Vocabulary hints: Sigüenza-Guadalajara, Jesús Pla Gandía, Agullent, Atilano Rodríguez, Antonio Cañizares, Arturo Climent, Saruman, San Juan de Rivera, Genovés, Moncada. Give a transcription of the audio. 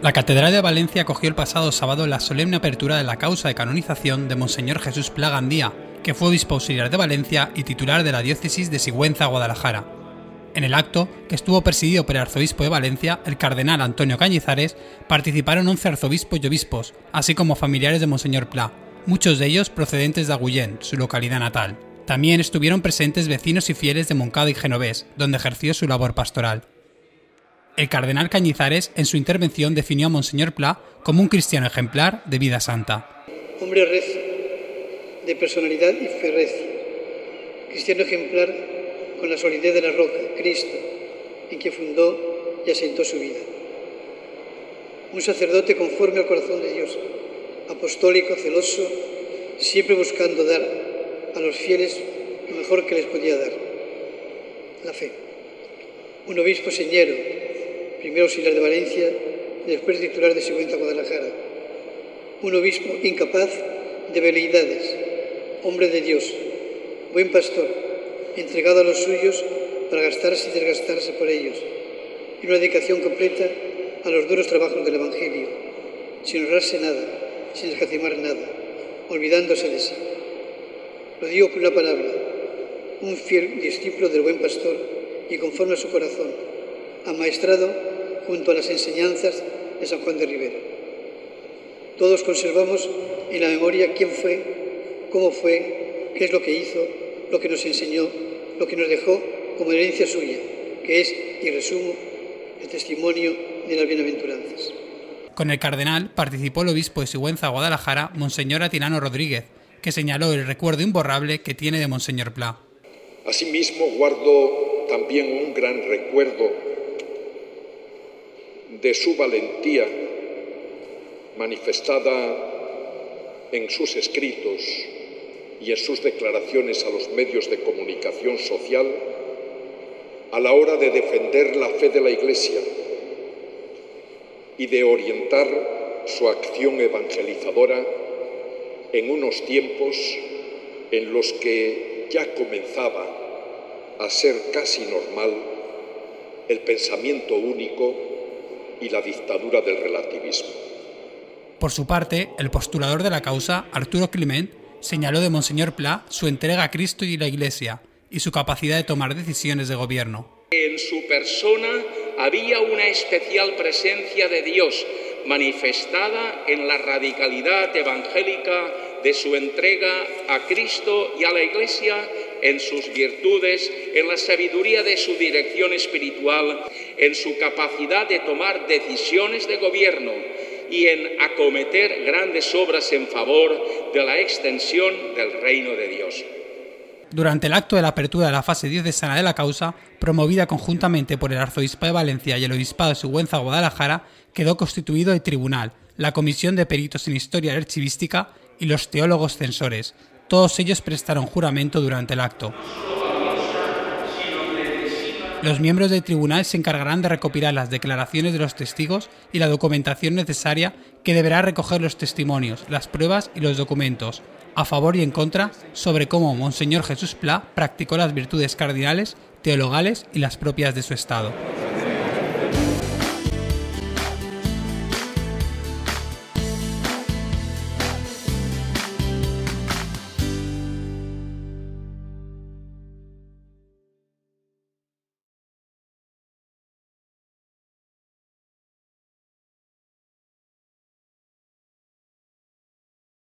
La Catedral de Valencia acogió el pasado sábado la solemne apertura de la causa de canonización de Monseñor Jesús Pla Gandía, que fue obispo auxiliar de Valencia y titular de la diócesis de Sigüenza-Guadalajara. En el acto, que estuvo presidido por el arzobispo de Valencia, el cardenal Antonio Cañizares, participaron 11 arzobispos y obispos, así como familiares de Monseñor Pla, muchos de ellos procedentes de Agullent, su localidad natal. También estuvieron presentes vecinos y fieles de Moncada y Genovés, donde ejerció su labor pastoral. El cardenal Cañizares, en su intervención, definió a Monseñor Pla como un cristiano ejemplar de vida santa. Hombre res, de personalidad y ferrez, cristiano ejemplar con la solidez de la roca, Cristo, en que fundó y asentó su vida. Un sacerdote conforme al corazón de Dios, apostólico, celoso, siempre buscando dar a los fieles lo mejor que les podía dar, la fe. Un obispo señero, primero auxiliar de Valencia y después titular de Sigüenza-Guadalajara. Un obispo incapaz de veleidades, hombre de Dios, buen pastor, entregado a los suyos para gastarse y desgastarse por ellos, y una dedicación completa a los duros trabajos del Evangelio, sin ahorrarse nada, sin escatimar nada, olvidándose de sí. Lo digo con una palabra, un fiel discípulo del buen pastor y conforme a su corazón, amaestrado junto a las enseñanzas de San Juan de Rivera. Todos conservamos en la memoria quién fue, cómo fue, qué es lo que hizo, lo que nos enseñó, lo que nos dejó como herencia suya, que es, y resumo, el testimonio de las bienaventuranzas. Con el cardenal participó el obispo de Sigüenza-Guadalajara, Monseñor Atilano Rodríguez, que señaló el recuerdo imborrable que tiene de Monseñor Pla. Asimismo, guardo también un gran recuerdo de su valentía manifestada en sus escritos y en sus declaraciones a los medios de comunicación social a la hora de defender la fe de la Iglesia y de orientar su acción evangelizadora en unos tiempos en los que ya comenzaba a ser casi normal el pensamiento único y la dictadura del relativismo. Por su parte, el postulador de la causa, Arturo Climent, señaló de Monseñor Pla su entrega a Cristo y la Iglesia y su capacidad de tomar decisiones de gobierno. En su persona había una especial presencia de Dios manifestada en la radicalidad evangélica de su entrega a Cristo y a la Iglesia, en sus virtudes, en la sabiduría de su dirección espiritual, en su capacidad de tomar decisiones de gobierno y en acometer grandes obras en favor de la extensión del reino de Dios. Durante el acto de la apertura de la fase 10 de Sana de la Causa, promovida conjuntamente por el arzobispo de Valencia y el obispado de Sigüenza-Guadalajara, quedó constituido el tribunal, la comisión de peritos en historia y archivística y los teólogos censores. Todos ellos prestaron juramento durante el acto. Los miembros del tribunal se encargarán de recopilar las declaraciones de los testigos y la documentación necesaria que deberá recoger los testimonios, las pruebas y los documentos, a favor y en contra, sobre cómo Monseñor Jesús Pla practicó las virtudes cardinales, teologales y las propias de su estado.